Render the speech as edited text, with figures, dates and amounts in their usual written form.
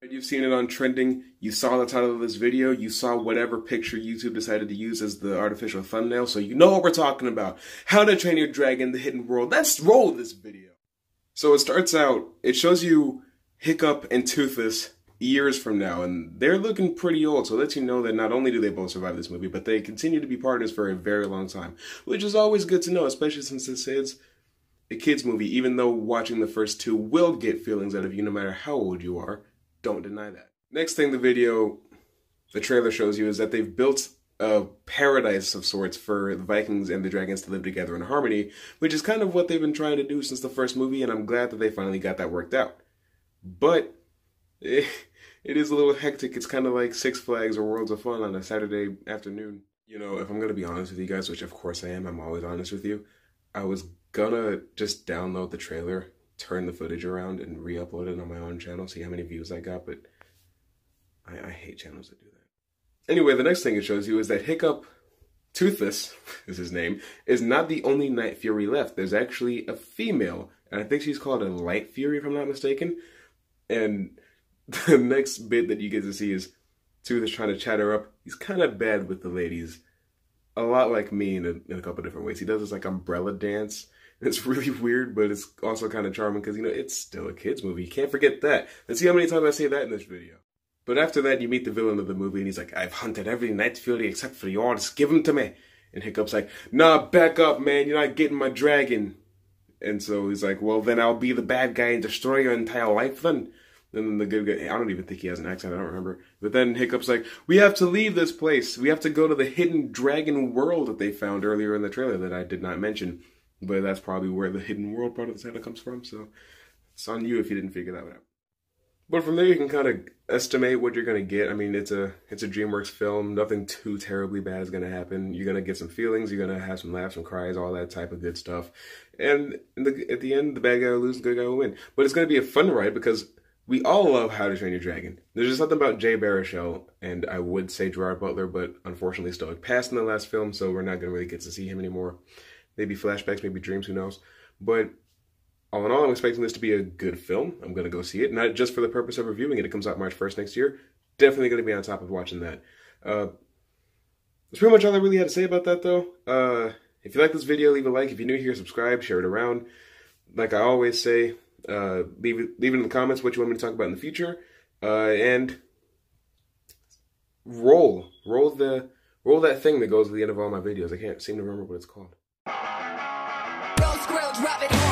You've seen it on trending, you saw the title of this video, you saw whatever picture YouTube decided to use as the artificial thumbnail, so you know what we're talking about. How to Train Your Dragon, The Hidden World. Let's roll this video. So it starts out, it shows you Hiccup and Toothless years from now, and they're looking pretty old, so it lets you know that not only do they both survive this movie, but they continue to be partners for a very long time, which is always good to know, especially since this is a kids movie, even though watching the first two will get feelings out of you no matter how old you are. Don't deny that. Next thing the trailer shows you is that they've built a paradise of sorts for the Vikings and the dragons to live together in harmony, which is kind of what they've been trying to do since the first movie, and I'm glad that they finally got that worked out. But it is a little hectic. It's kind of like Six Flags or Worlds of Fun on a Saturday afternoon. You know, if I'm going to be honest with you guys, which of course I am, I'm always honest with you, I was gonna just download the trailer, turn the footage around and re-upload it on my own channel, see how many views I got, but I hate channels that do that. Anyway, the next thing it shows you is that Hiccup, Toothless is his name, is not the only Night Fury left. There's actually a female, and I think she's called a Light Fury if I'm not mistaken, and the next bit that you get to see is Toothless trying to chat her up. He's kind of bad with the ladies, a lot like me in a couple different ways. He does this like umbrella dance. It's really weird, but it's also kind of charming because, you know, it's still a kids movie. You can't forget that. Let's see how many times I say that in this video. But after that, you meet the villain of the movie, and he's like, "I've hunted every Night Fury except for yours. Give him to me." And Hiccup's like, "Nah, back up, man. You're not getting my dragon." And so he's like, "Well, then I'll be the bad guy and destroy your entire life then." And then the good guy, I don't even think he has an accent, I don't remember. But then Hiccup's like, "We have to leave this place. We have to go to the hidden dragon world that they found earlier in the trailer that I did not mention." But that's probably where the hidden world part of the title comes from, so it's on you if you didn't figure that one out. But from there you can kind of estimate what you're going to get. I mean, it's a DreamWorks film. Nothing too terribly bad is going to happen. You're going to get some feelings. You're going to have some laughs, some cries, all that type of good stuff. And at the end, the bad guy will lose, the good guy will win. But it's going to be a fun ride because we all love How to Train Your Dragon. There's just something about Jay Baruchel, and I would say Gerard Butler, but unfortunately Stoic passed in the last film, so we're not going to really get to see him anymore. Maybe flashbacks, maybe dreams, who knows. But all in all, I'm expecting this to be a good film. I'm going to go see it, not just for the purpose of reviewing it. It comes out March 1st next year. Definitely going to be on top of watching that. That's pretty much all I really had to say about that, though. If you like this video, leave a like. If you're new here, subscribe, share it around. Like I always say, leave it in the comments what you want me to talk about in the future, and roll that thing that goes to the end of all my videos. I can't seem to remember what it's called. Roll, squirrel, drop it.